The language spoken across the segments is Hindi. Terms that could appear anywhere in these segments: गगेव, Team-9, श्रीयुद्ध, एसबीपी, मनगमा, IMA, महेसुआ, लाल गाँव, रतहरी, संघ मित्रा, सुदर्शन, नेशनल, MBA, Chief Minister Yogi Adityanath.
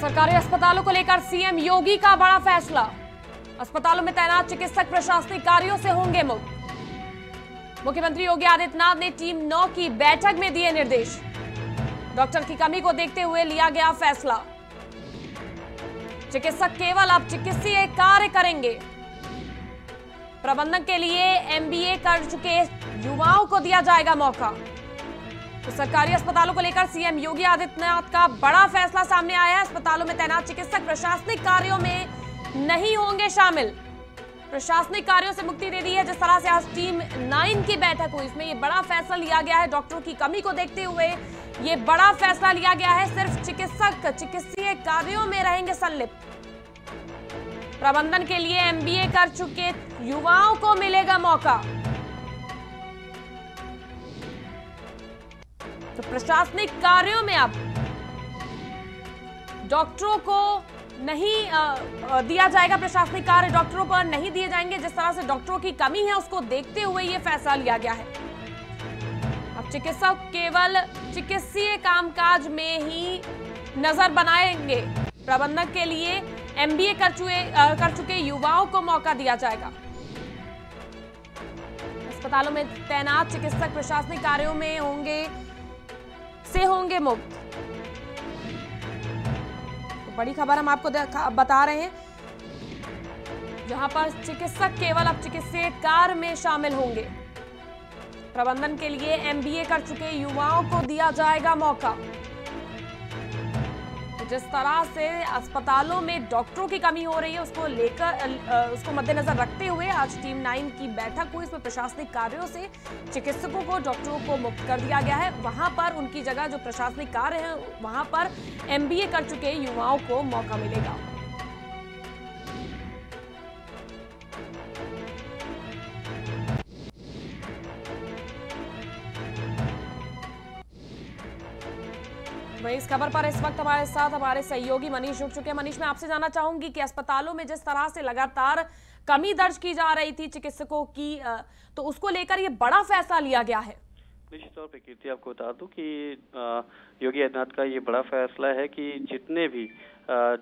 सरकारी अस्पतालों को लेकर सीएम योगी का बड़ा फैसला। अस्पतालों में तैनात चिकित्सक प्रशासनिक कार्यों से होंगे मुक्त। मुख्यमंत्री योगी आदित्यनाथ ने टीम-9 की बैठक में दिए निर्देश। डॉक्टर की कमी को देखते हुए लिया गया फैसला। चिकित्सक केवल अब चिकित्सीय कार्य करेंगे। प्रबंधन के लिए MBA कर चुके युवाओं को दिया जाएगा मौका। तो सरकारी अस्पतालों को लेकर सीएम योगी आदित्यनाथ का बड़ा फैसला सामने आया है। अस्पतालों में तैनात चिकित्सक प्रशासनिक कार्यों में नहीं होंगे शामिल। प्रशासनिक कार्यों से मुक्ति दे दी है। जिस तरह से आज टीम-9 की बैठक हुई, इसमें ये बड़ा फैसला लिया गया है। डॉक्टरों की कमी को देखते हुए ये बड़ा फैसला लिया गया है। सिर्फ चिकित्सक चिकित्सीय कार्यों में रहेंगे संलिप्त। प्रबंधन के लिए MBA कर चुके युवाओं को मिलेगा मौका। तो प्रशासनिक कार्यों में अब डॉक्टरों को नहीं दिया जाएगा। प्रशासनिक कार्य डॉक्टरों पर नहीं दिए जाएंगे। जिस तरह से डॉक्टरों की कमी है, उसको देखते हुए यह फैसला लिया गया है। अब चिकित्सक केवल चिकित्सीय कामकाज में ही नजर बनाएंगे। प्रबंधन के लिए MBA कर चुके युवाओं को मौका दिया जाएगा। अस्पतालों में तैनात चिकित्सक प्रशासनिक कार्यों में होंगे मुक्त। तो बड़ी खबर हम आपको बता रहे हैं, जहां पर चिकित्सक केवल अब चिकित्सीय कार्य में शामिल होंगे। प्रबंधन के लिए MBA कर चुके युवाओं को दिया जाएगा मौका। जिस तरह से अस्पतालों में डॉक्टरों की कमी हो रही है, उसको मद्देनजर रखते हुए आज टीम-9 की बैठक हुई। इसमें प्रशासनिक कार्यों से चिकित्सकों को, डॉक्टरों को मुक्त कर दिया गया है। वहां पर उनकी जगह जो प्रशासनिक कार्य है, वहां पर MBA कर चुके युवाओं को मौका मिलेगा। वही इस खबर पर इस वक्त हमारे साथ हमारे सहयोगी मनीष जुड़ चुके हैं। मनीष, मैं आपसे जानना चाहूंगी कि अस्पतालों में जिस तरह से लगातार कमी दर्ज की जा रही थी चिकित्सकों की, तो उसको लेकर ये बड़ा फैसला लिया गया है। निश्चित तौर पर कीर्ति, आपको बता दूं कि योगी आदित्यनाथ का ये बड़ा फैसला है कि जितने भी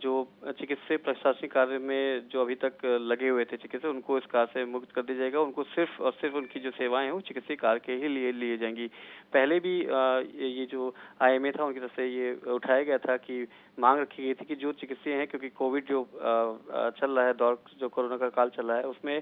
जो चिकित्सा प्रशासनिक कार्य में जो अभी तक लगे हुए थे चिकित्सक, उनको इस कार्य से मुक्त कर दिया जाएगा। उनको सिर्फ और सिर्फ उनकी जो सेवाएं हैं वो चिकित्सीय कार्य के ही लिए लिए जाएंगी। पहले भी ये जो IMA था, उनकी तरफ से ये उठाया गया था कि मांग रखी गई थी कि जो चिकित्सीय हैं, क्योंकि कोविड जो चल रहा है दौर, जो कोरोना का काल चल रहा है, उसमें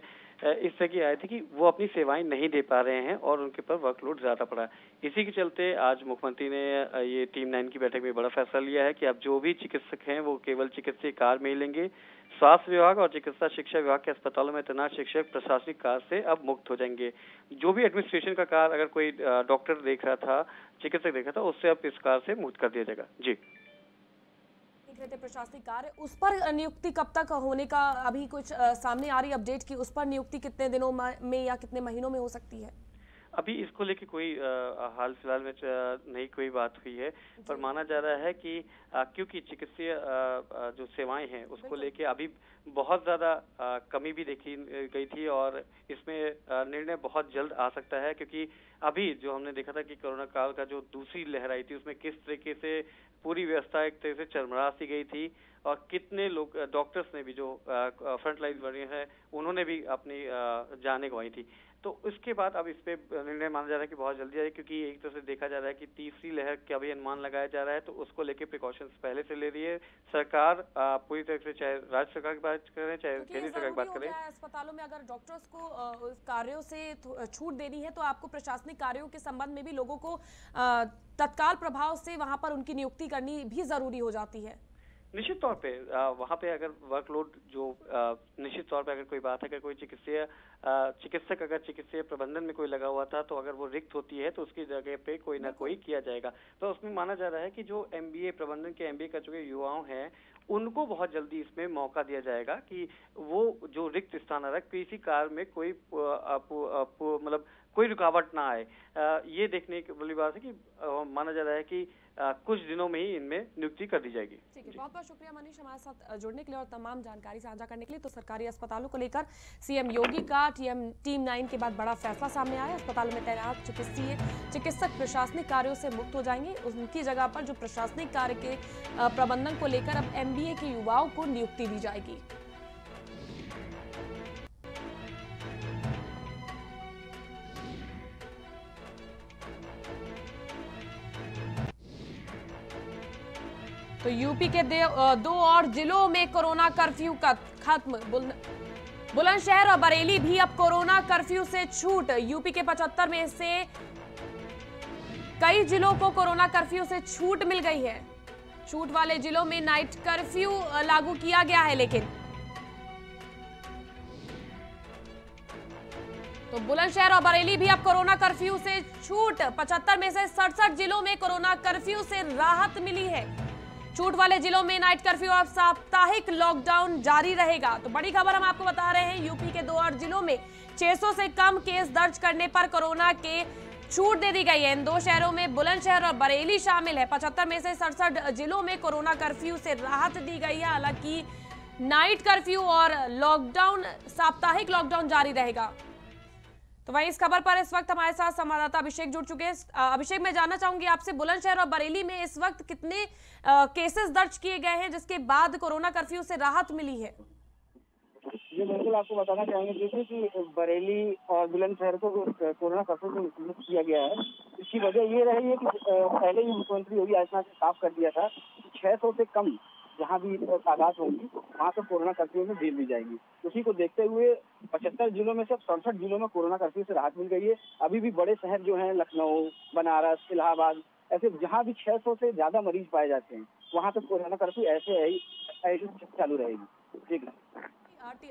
इस तरह की आए थे कि वो अपनी सेवाएं नहीं दे पा रहे हैं और उनके पर वर्कलोड ज्यादा पड़ा है। इसी के चलते आज मुख्यमंत्री ने ये टीम-9 की बैठक में बड़ा फैसला लिया है कि अब जो भी चिकित्सक हैं वो केवल चिकित्सीय कार्य में ही लेंगे। स्वास्थ्य विभाग और चिकित्सा शिक्षा विभाग के अस्पतालों में तैनात शिक्षक प्रशासनिक कार्य से अब मुक्त हो जाएंगे। जो भी एडमिनिस्ट्रेशन का कार्य अगर कोई डॉक्टर देख रहा था, चिकित्सक देख रहा था, उससे अब इस कार्य से मुक्त कर दिया जाएगा। जी, प्रशासनिक कार्य, उस पर नियुक्ति कब तक होने का अभी कुछ सामने आ रही अपडेट की उस पर नियुक्ति कितने दिनों में या कितने महीनों में हो सकती है? अभी इसको लेके कोई हाल फिलहाल में नहीं कोई बात हुई है, पर माना जा रहा है कि क्योंकि चिकित्सीय जो सेवाएं हैं उसको लेके अभी बहुत ज्यादा कमी भी देखी गई थी और इसमें निर्णय बहुत जल्द आ सकता है। क्योंकि अभी जो हमने देखा था कि कोरोना काल का जो दूसरी लहर आई थी, उसमें किस तरीके से पूरी व्यवस्था एक तरह से चरमरा सी गई थी और कितने लोग डॉक्टर्स ने भी जो फ्रंटलाइन वर्कर्स हैं उन्होंने भी अपनी जानें गंवाई थी। तो उसके बाद अब इस पे निर्णय माना जा रहा है कि बहुत जल्दी आए, क्योंकि एक तरह से देखा जा रहा है कि तीसरी लहर का भी अनुमान लगाया जा रहा है। तो उसको लेके प्रिकॉशंस पहले से ले रही है सरकार पूरी तरह से, चाहे राज्य सरकार की बात करें चाहे केंद्र सरकार की बात करें। अस्पतालों में अगर डॉक्टर्स को कार्यों से छूट देनी है, तो आपको प्रशासनिक कार्यों के संबंध में भी लोगों को तत्काल प्रभाव से वहाँ पर उनकी नियुक्ति करनी भी जरूरी हो जाती है। निश्चित तौर पे वहाँ पे अगर वर्कलोड जो निश्चित तौर पे अगर कोई बात है, अगर कोई चिकित्सक अगर चिकित्सीय प्रबंधन में कोई लगा हुआ था, तो अगर वो रिक्त होती है तो उसकी जगह पे कोई ना कोई किया जाएगा। तो उसमें माना जा रहा है कि जो MBA प्रबंधन के MBA कर चुके युवाओं हैं, उनको बहुत जल्दी इसमें मौका दिया जाएगा कि वो जो रिक्त स्थान आ रहा है किसी कार्य में कोई मतलब कोई रुकावट ना आए, ये देखने की वाली बात है कि माना जा रहा है कि कुछ दिनों में ही इनमें नियुक्ति कर दी जाएगी। ठीक है, बहुत बहुत शुक्रिया मनीष हमारे साथ जुड़ने के लिए और तमाम जानकारी साझा करने के लिए। तो सरकारी अस्पतालों को लेकर सीएम योगी का टीम 9 के बाद बड़ा फैसला सामने आया। अस्पताल में तैनात चिकित्सक प्रशासनिक कार्यों से मुक्त हो जाएंगे, उनकी जगह पर जो प्रशासनिक कार्य के प्रबंधन को लेकर अब MBA के युवाओं को नियुक्ति दी जाएगी। तो यूपी के 2 और जिलों में कोरोना कर्फ्यू का खत्म। बुलंदशहर और बरेली भी अब कोरोना कर्फ्यू से छूट। यूपी के 75 में से कई जिलों को कोरोना कर्फ्यू से छूट मिल गई है। छूट वाले जिलों में नाइट कर्फ्यू लागू किया गया है, लेकिन तो बुलंदशहर और बरेली भी अब कोरोना कर्फ्यू से छूट। 75 में से 67 जिलों में कोरोना कर्फ्यू से राहत मिली है। छूट वाले जिलों में नाइट कर्फ्यू और साप्ताहिक लॉकडाउन जारी रहेगा। तो बड़ी खबर हम आपको बता रहे हैं, यूपी के 2 और जिलों में 600 से कम केस दर्ज करने पर कोरोना के छूट दे दी गई है। इन 2 शहरों में बुलंदशहर और बरेली शामिल है। 75 में से 67 जिलों में कोरोना कर्फ्यू से राहत दी गई है, हालांकि नाइट कर्फ्यू और लॉकडाउन साप्ताहिक लॉकडाउन जारी रहेगा। तो वही इस खबर पर इस वक्त हमारे साथ संवाददाता अभिषेक जुड़ चुके हैं। अभिषेक, मैं जानना चाहूंगी आपसे, बुलंदशहर और बरेली में इस वक्त कितने केसेस दर्ज किए गए हैं जिसके बाद कोरोना कर्फ्यू से राहत मिली है? जी बिल्कुल, आपको बताना चाहेंगे जैसे कि बरेली और बुलंदशहर को कोरोना कर्फ्यू से मुक्त किया गया है। इसकी वजह ये रही है कि पहले ही मुख्यमंत्री योगी आदित्यनाथ ने साफ कर दिया था 600 से कम जहाँ भी तादाद होगी वहाँ पर कोरोना कर्फ्यू में ढील दी जाएगी। उसी को देखते हुए 75 जिलों में से 67 जिलों में कोरोना कर्फ्यू से राहत मिल गई है। अभी भी बड़े शहर जो हैं लखनऊ, बनारस, इलाहाबाद, ऐसे जहाँ भी 600 से ज्यादा मरीज पाए जाते हैं वहाँ पर कोरोना कर्फ्यू ऐसे चालू रहेगी। ठीक है,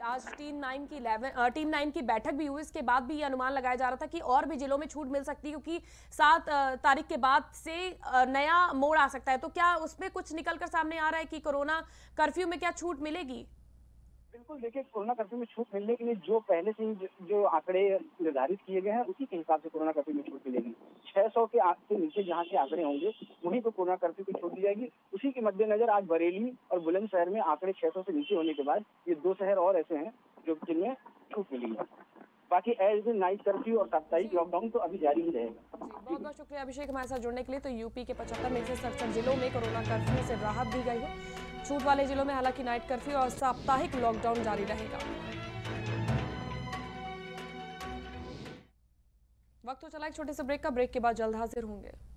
आज टीम 9 की बैठक भी हुई, इसके बाद भी ये अनुमान लगाया जा रहा था कि और भी जिलों में छूट मिल सकती है, क्योंकि 7 तारीख के बाद से नया मोड़ आ सकता है। तो क्या उसमें कुछ निकल कर सामने आ रहा है कि कोरोना कर्फ्यू में क्या छूट मिलेगी? बिल्कुल, देखिए कोरोना कर्फ्यू में छूट मिलने के लिए जो पहले से ही जो आंकड़े निर्धारित किए गए हैं उसी के हिसाब से कोरोना कर्फ्यू में छूट मिलेगी। 600 के नीचे जहाँ के आंकड़े होंगे वहीं पर कोरोना कर्फ्यू की छूट दी जाएगी। उसी के मद्देनजर आज बरेली और बुलंदशहर में आंकड़े 600 से नीचे होने के बाद ये 2 शहर और ऐसे हैं जो जिनमें छूट मिली है। बाकी एज नाइट कर्फ्यू और साप्ताहिक लॉकडाउन तो अभी जारी ही रहेगा। बहुत बहुत शुक्रिया अभिषेक हमारे साथ जुड़ने के लिए। तो यूपी के 75 में से 67 जिलों में कोरोना कर्फ्यू से राहत दी गई है। छूट वाले जिलों में हालांकि नाइट कर्फ्यू और साप्ताहिक लॉकडाउन जारी रहेगा। वक्त हो चला एक छोटे से ब्रेक का, ब्रेक के बाद जल्द हाजिर होंगे।